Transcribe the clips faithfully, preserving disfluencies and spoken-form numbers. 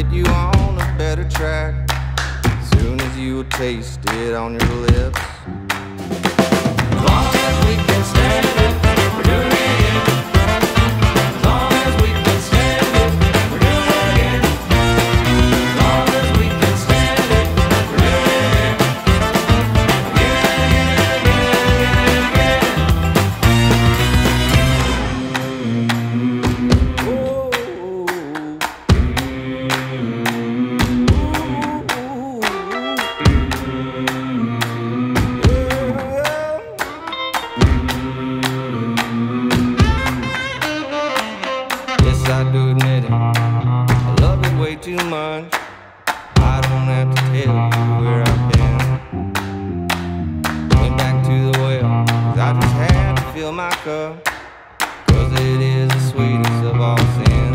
Get you on a track. Soon as you taste it on your lips. As long as we can stand it, we're doing it again. As long as we can stand it, we're doing it again. As long as we can stand it, we're doing it again. Again, again, again, again, again. Whoa. I do admit it, I love it way too much. I don't have to tell you where I've been. Went back to the well, 'cause I just had to fill my cup, 'cause it is the sweetest of all sins. Thanks.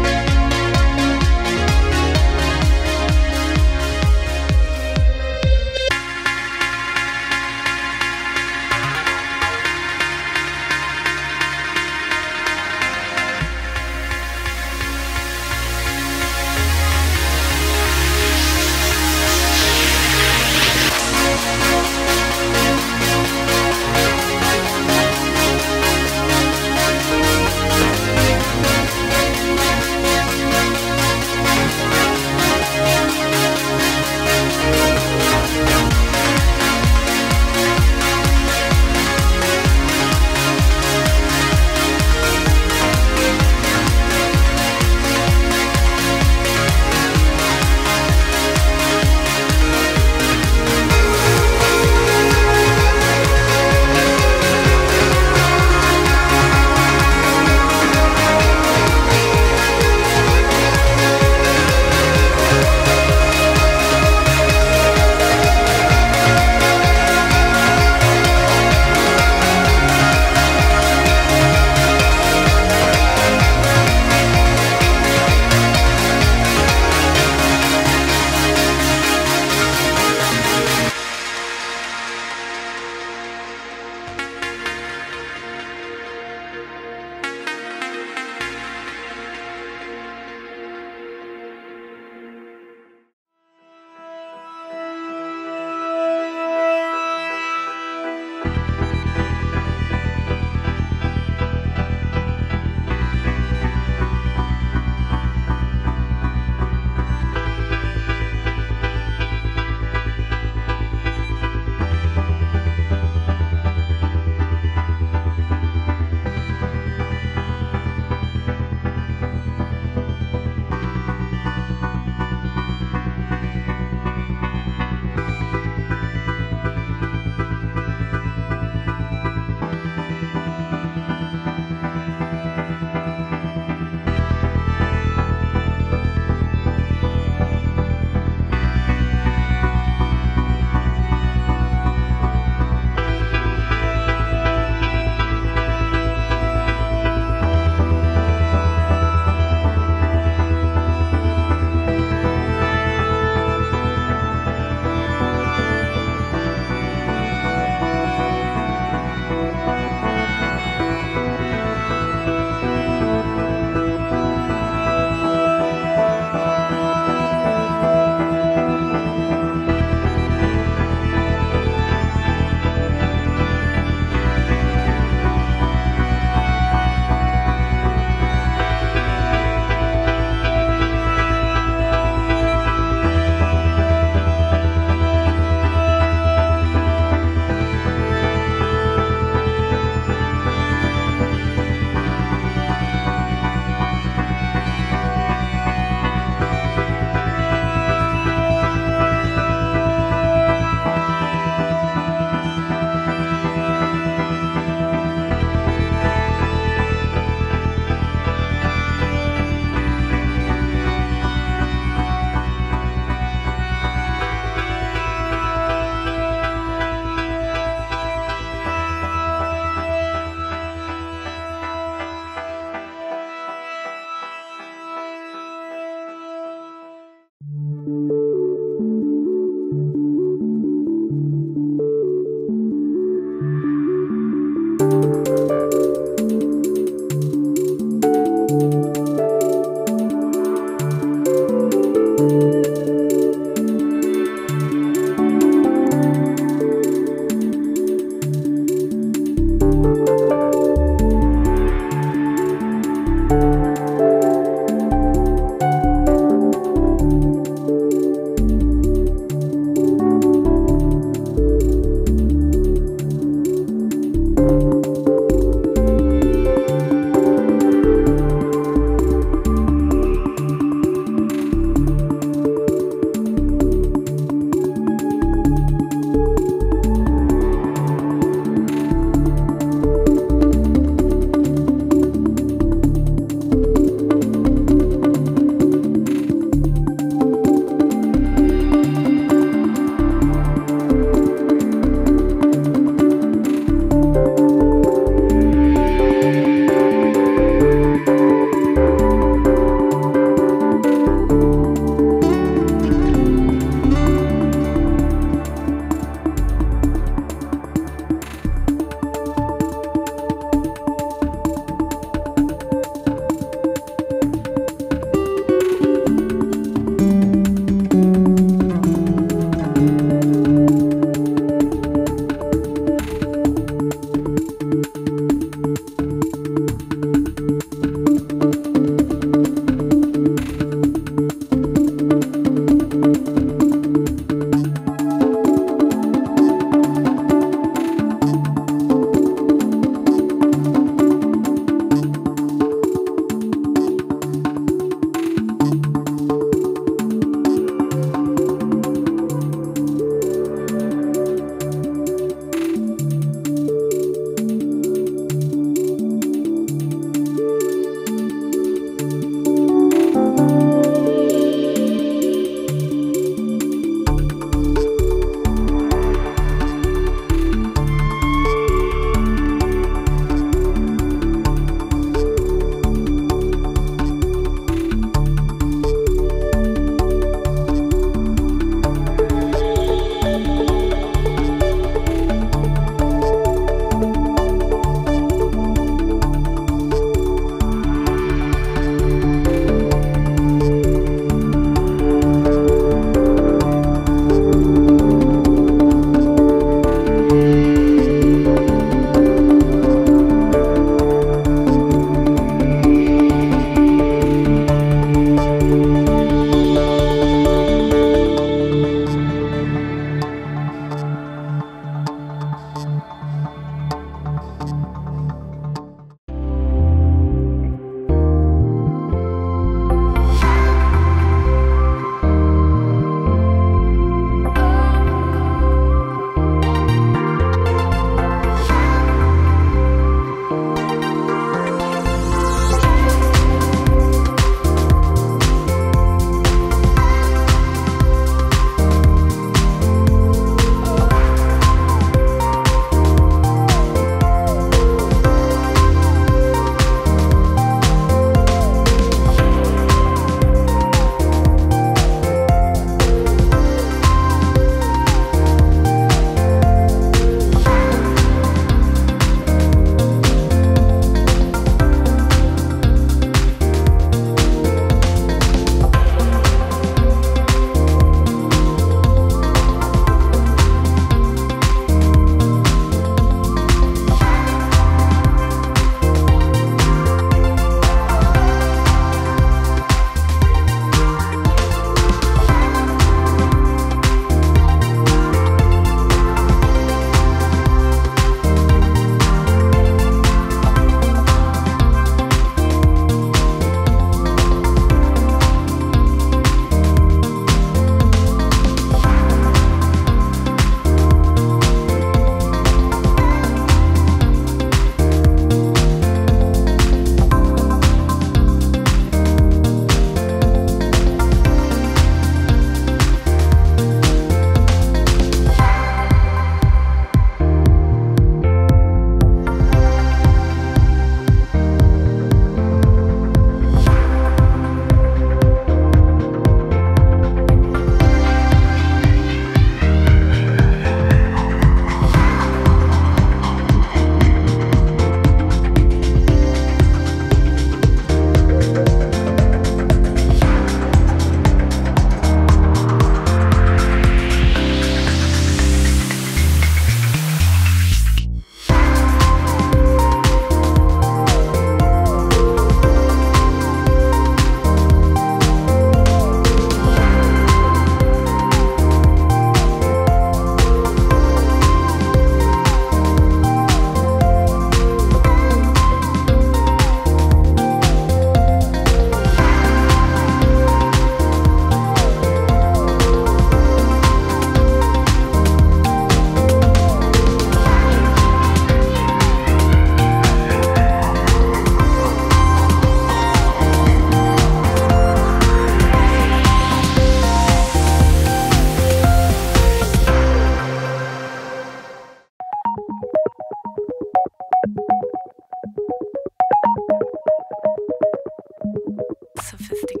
sophisticated.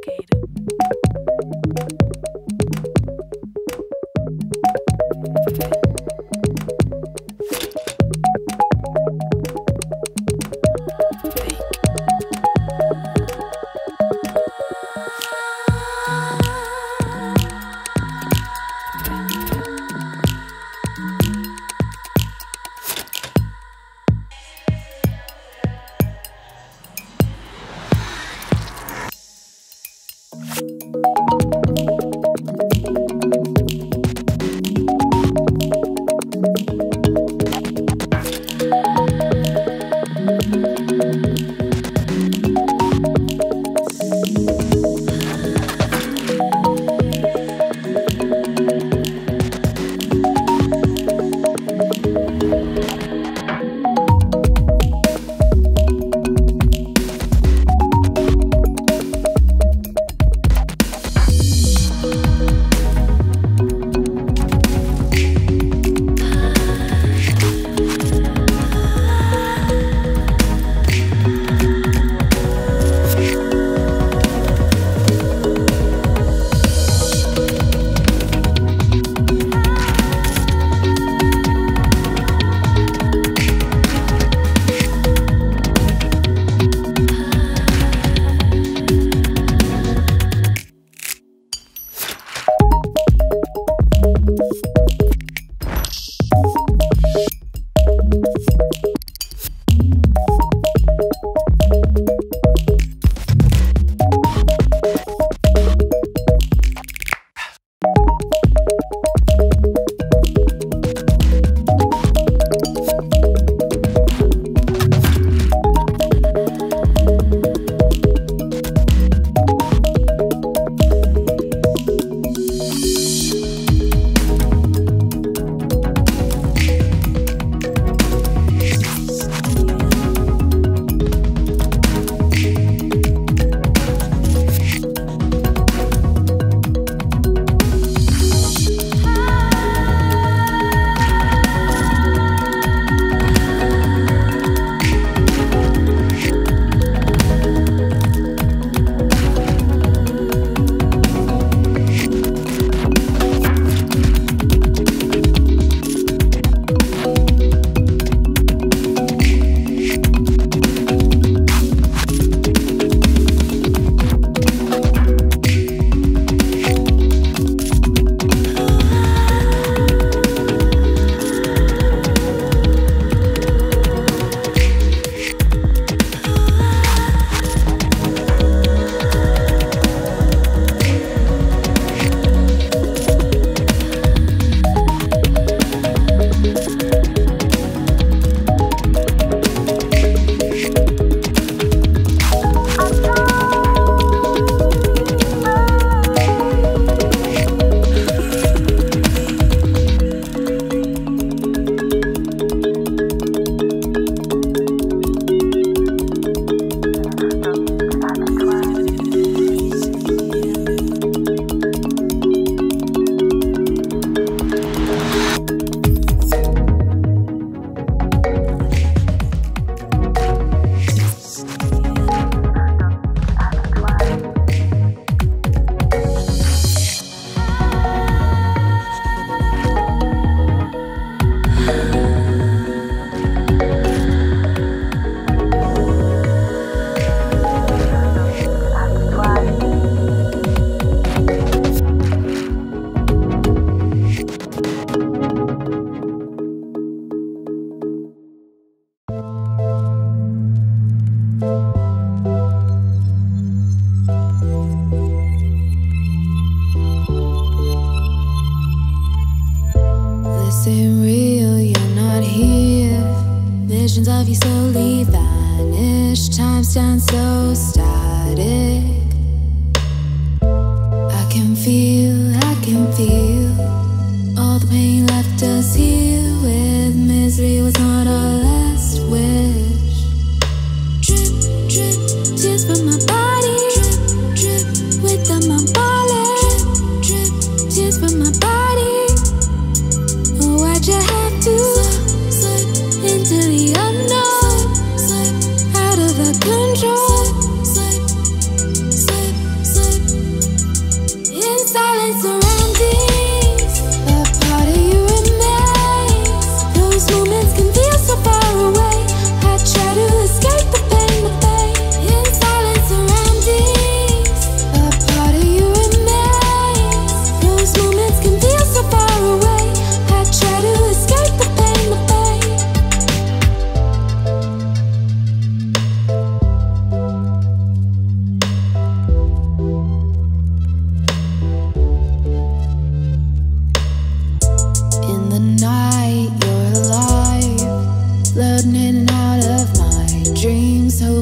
Control. Slip, slip, slip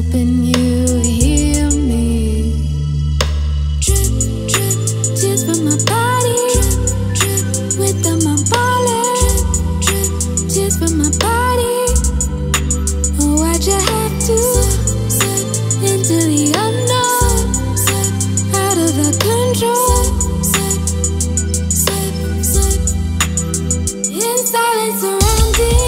hoping you hear me. Drip, drip, tears from my body. Drip, drip, without my ballin'. Drip, drip, tears from my body. Oh, why'd you have to slip, slip into the unknown? Slip, slip, out of the control. Slip, slip, slip, slip, slip. In silence surrounding.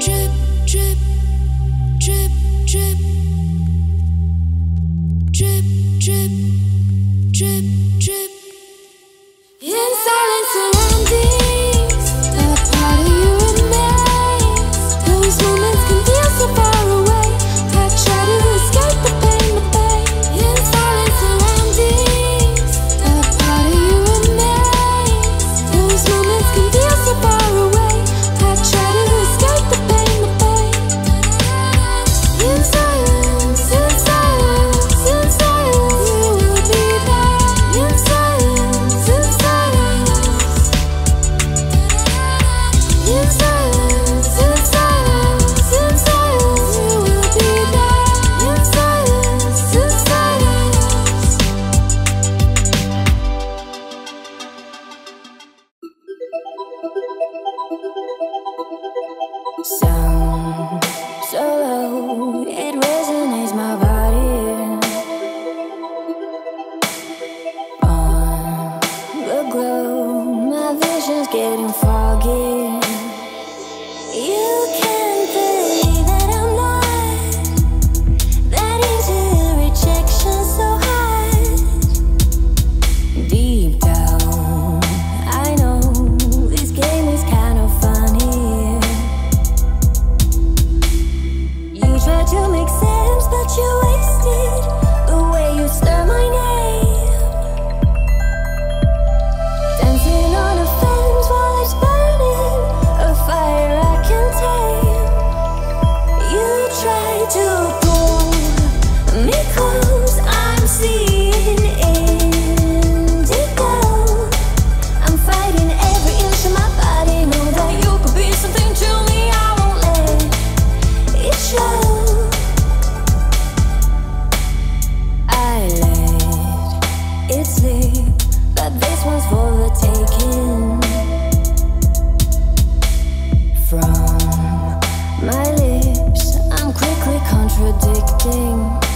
Drip, drip, drip. In silence surroundings, a part of you remains. Those moments can feel so far away. I try to escape the pain, but pain. In silence surroundings, a part of you remains. Those moments can feel so far away. I try to escape the pain, but pain. In silence, in silence. Sound so loud, it resonates my body. On the glow, my vision's getting foggy. You can't believe that I'm not. That into rejection so hard. Deep down, I know this game is kind of funny. Try to make sense, but you wasted the way you stir my name. Dancing on a fence while it's burning, a fire I can't tame. You try to pull me close, I'm seeing indigo. I'm fighting every inch of my body. Know that you could be something to me, I won't let it show. This one's for the taking. From my lips, I'm quickly contradicting.